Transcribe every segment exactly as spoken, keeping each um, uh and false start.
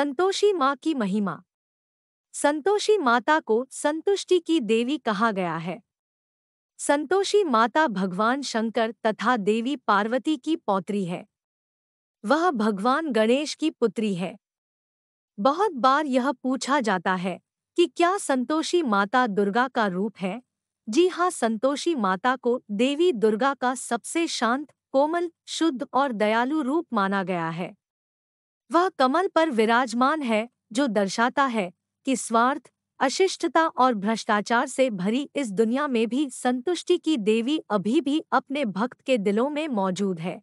संतोषी माँ की महिमा। संतोषी माता को संतुष्टि की देवी कहा गया है। संतोषी माता भगवान शंकर तथा देवी पार्वती की पौत्री है। वह भगवान गणेश की पुत्री है। बहुत बार यह पूछा जाता है कि क्या संतोषी माता दुर्गा का रूप है। जी हाँ, संतोषी माता को देवी दुर्गा का सबसे शांत, कोमल, शुद्ध और दयालु रूप माना गया है। वह कमल पर विराजमान है, जो दर्शाता है कि स्वार्थ, अशिष्टता और भ्रष्टाचार से भरी इस दुनिया में भी संतुष्टि की देवी अभी भी अपने भक्त के दिलों में मौजूद है।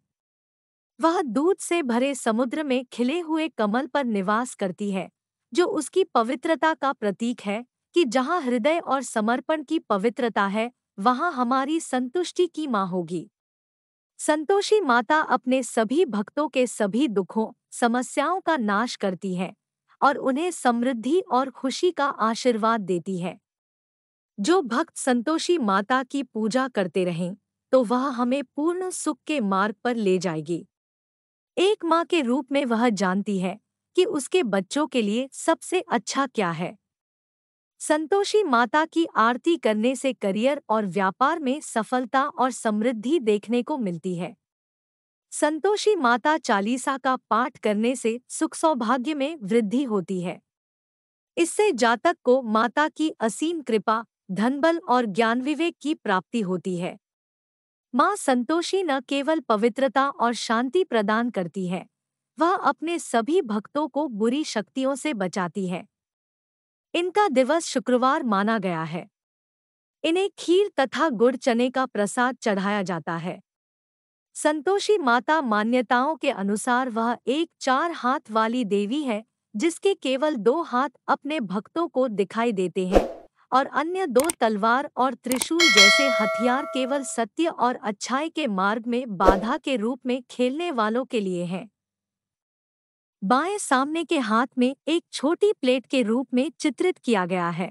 वह दूध से भरे समुद्र में खिले हुए कमल पर निवास करती है, जो उसकी पवित्रता का प्रतीक है कि जहाँ हृदय और समर्पण की पवित्रता है, वहाँ हमारी संतुष्टि की माँ होगी। संतोषी माता अपने सभी भक्तों के सभी दुखों, समस्याओं का नाश करती है और उन्हें समृद्धि और खुशी का आशीर्वाद देती है। जो भक्त संतोषी माता की पूजा करते रहें तो वह हमें पूर्ण सुख के मार्ग पर ले जाएगी। एक माँ के रूप में वह जानती है कि उसके बच्चों के लिए सबसे अच्छा क्या है। संतोषी माता की आरती करने से करियर और व्यापार में सफलता और समृद्धि देखने को मिलती है। संतोषी माता चालीसा का पाठ करने से सुख सौभाग्य में वृद्धि होती है। इससे जातक को माता की असीम कृपा, धनबल और ज्ञान विवेक की प्राप्ति होती है। माँ संतोषी न केवल पवित्रता और शांति प्रदान करती है, वह अपने सभी भक्तों को बुरी शक्तियों से बचाती है। इनका दिवस शुक्रवार माना गया है। इन्हें खीर तथा गुड़ चने का प्रसाद चढ़ाया जाता है। संतोषी माता मान्यताओं के अनुसार वह एक चार हाथ वाली देवी है, जिसके केवल दो हाथ अपने भक्तों को दिखाई देते हैं और अन्य दो तलवार और त्रिशूल जैसे हथियार केवल सत्य और अच्छाई के मार्ग में बाधा के रूप में खेलने वालों के लिए हैं। बाएं सामने के हाथ में एक छोटी प्लेट के रूप में चित्रित किया गया है।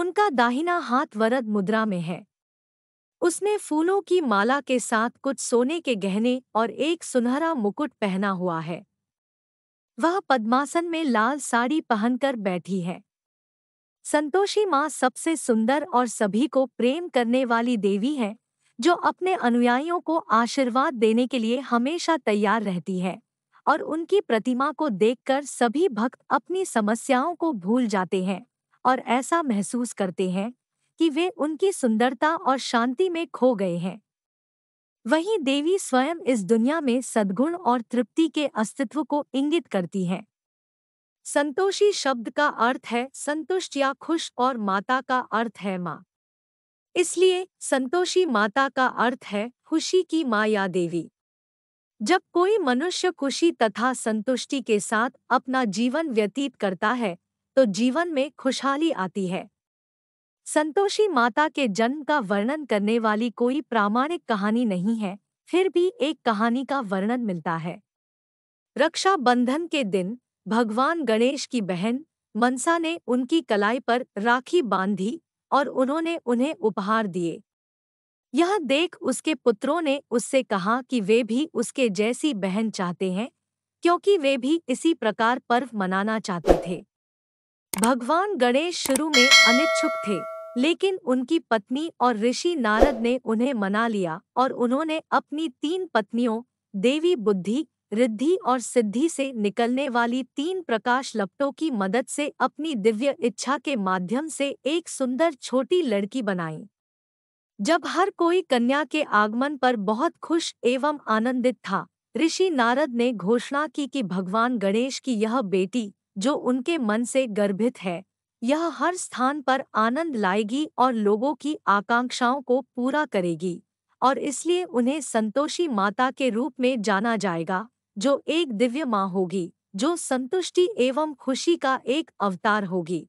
उनका दाहिना हाथ वरद मुद्रा में है। उसने फूलों की माला के साथ कुछ सोने के गहने और एक सुनहरा मुकुट पहना हुआ है। वह पद्मासन में लाल साड़ी पहनकर बैठी है। संतोषी माँ सबसे सुंदर और सभी को प्रेम करने वाली देवी है, जो अपने अनुयायियों को आशीर्वाद देने के लिए हमेशा तैयार रहती है और उनकी प्रतिमा को देखकर सभी भक्त अपनी समस्याओं को भूल जाते हैं और ऐसा महसूस करते हैं कि वे उनकी सुंदरता और शांति में खो गए हैं। वहीं देवी स्वयं इस दुनिया में सद्गुण और तृप्ति के अस्तित्व को इंगित करती हैं। संतोषी शब्द का अर्थ है संतुष्ट या खुश और माता का अर्थ है माँ। इसलिए संतोषी माता का अर्थ है खुशी की माँ या देवी। जब कोई मनुष्य खुशी तथा संतुष्टि के साथ अपना जीवन व्यतीत करता है तो जीवन में खुशहाली आती है। संतोषी माता के जन्म का वर्णन करने वाली कोई प्रामाणिक कहानी नहीं है, फिर भी एक कहानी का वर्णन मिलता है। रक्षा बंधन के दिन भगवान गणेश की बहन मनसा ने उनकी कलाई पर राखी बांधी और उन्होंने उन्हें उपहार दिए। यह देख उसके पुत्रों ने उससे कहा कि वे भी उसके जैसी बहन चाहते हैं, क्योंकि वे भी इसी प्रकार पर्व मनाना चाहते थे। भगवान गणेश शुरू में अनिच्छुक थे, लेकिन उनकी पत्नी और ऋषि नारद ने उन्हें मना लिया और उन्होंने अपनी तीन पत्नियों देवी बुद्धि, रिद्धि और सिद्धि से निकलने वाली तीन प्रकाश लपटों की मदद से अपनी दिव्य इच्छा के माध्यम से एक सुंदर छोटी लड़की बनाई। जब हर कोई कन्या के आगमन पर बहुत खुश एवं आनंदित था, ऋषि नारद ने घोषणा की कि भगवान गणेश की यह बेटी, जो उनके मन से गर्भित है, यह हर स्थान पर आनंद लाएगी और लोगों की आकांक्षाओं को पूरा करेगी और इसलिए उन्हें संतोषी माता के रूप में जाना जाएगा, जो एक दिव्य माँ होगी, जो संतुष्टि एवं खुशी का एक अवतार होगी।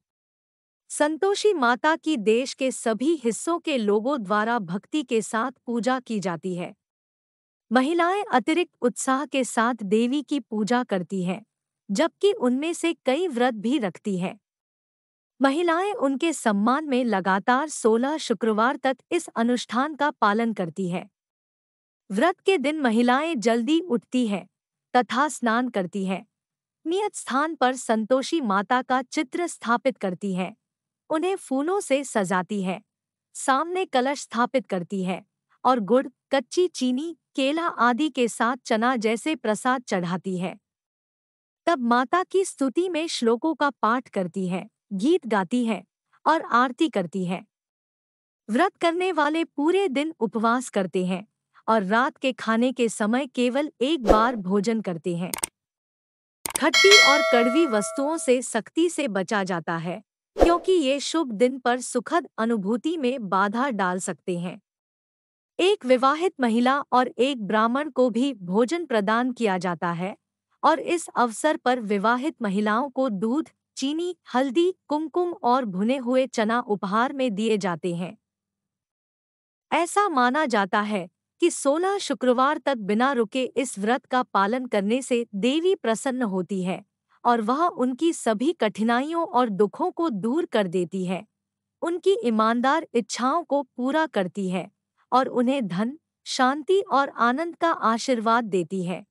संतोषी माता की देश के सभी हिस्सों के लोगों द्वारा भक्ति के साथ पूजा की जाती है। महिलाएं अतिरिक्त उत्साह के साथ देवी की पूजा करती हैं, जबकि उनमें से कई व्रत भी रखती हैं। महिलाएं उनके सम्मान में लगातार सोलह शुक्रवार तक इस अनुष्ठान का पालन करती हैं। व्रत के दिन महिलाएं जल्दी उठती हैं तथा स्नान करती हैं, नियत स्थान पर संतोषी माता का चित्र स्थापित करती है, उन्हें फूलों से सजाती है, सामने कलश स्थापित करती है और गुड़, कच्ची चीनी, केला आदि के साथ चना जैसे प्रसाद चढ़ाती है। तब माता की स्तुति में श्लोकों का पाठ करती है, गीत गाती है और आरती करती है। व्रत करने वाले पूरे दिन उपवास करते हैं और रात के खाने के समय केवल एक बार भोजन करते हैं। खट्टी और कड़वी वस्तुओं से सख्ती से बचा जाता है, क्योंकि ये शुभ दिन पर सुखद अनुभूति में बाधा डाल सकते हैं। एक विवाहित महिला और एक ब्राह्मण को भी भोजन प्रदान किया जाता है और इस अवसर पर विवाहित महिलाओं को दूध, चीनी, हल्दी, कुमकुम और भुने हुए चना उपहार में दिए जाते हैं। ऐसा माना जाता है कि सोलह शुक्रवार तक बिना रुके इस व्रत का पालन करने से देवी प्रसन्न होती है और वह उनकी सभी कठिनाइयों और दुखों को दूर कर देती है, उनकी ईमानदार इच्छाओं को पूरा करती है और उन्हें धन, शांति और आनंद का आशीर्वाद देती है।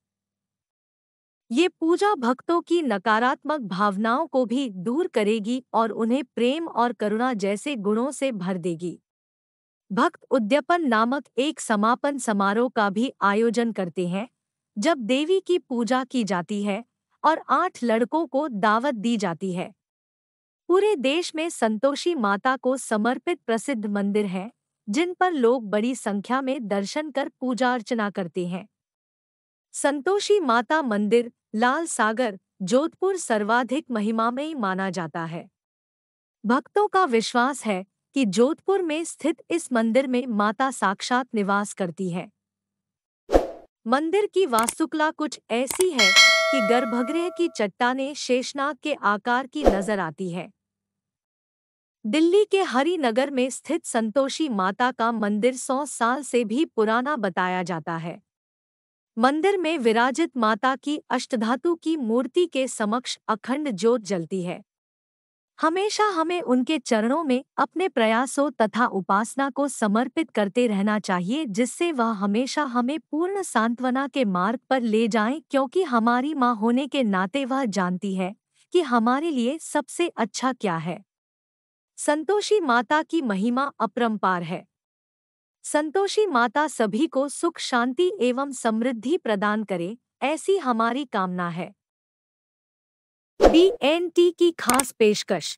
ये पूजा भक्तों की नकारात्मक भावनाओं को भी दूर करेगी और उन्हें प्रेम और करुणा जैसे गुणों से भर देगी। भक्त उद्यपन नामक एक समापन समारोह का भी आयोजन करते हैं, जब देवी की पूजा की जाती है और आठ लड़कों को दावत दी जाती है। पूरे देश में संतोषी माता को समर्पित प्रसिद्ध मंदिर हैं, जिन पर लोग बड़ी संख्या में दर्शन कर पूजा अर्चना करते हैं। संतोषी माता मंदिर लाल सागर, जोधपुर सर्वाधिक महिमामयी माना जाता है। भक्तों का विश्वास है कि जोधपुर में स्थित इस मंदिर में माता साक्षात निवास करती है। मंदिर की वास्तुकला कुछ ऐसी है कि गर्भगृह की चट्टानें शेषनाग के आकार की नजर आती है। दिल्ली के हरिनगर में स्थित संतोषी माता का मंदिर सौ साल से भी पुराना बताया जाता है। मंदिर में विराजित माता की अष्टधातु की मूर्ति के समक्ष अखंड ज्योत जलती है। हमेशा हमें उनके चरणों में अपने प्रयासों तथा उपासना को समर्पित करते रहना चाहिए, जिससे वह हमेशा हमें पूर्ण सांत्वना के मार्ग पर ले जाएं, क्योंकि हमारी माँ होने के नाते वह जानती है कि हमारे लिए सबसे अच्छा क्या है। संतोषी माता की महिमा अपरंपार है। संतोषी माता सभी को सुख, शांति एवं समृद्धि प्रदान करे, ऐसी हमारी कामना है। बी एन टी की खास पेशकश।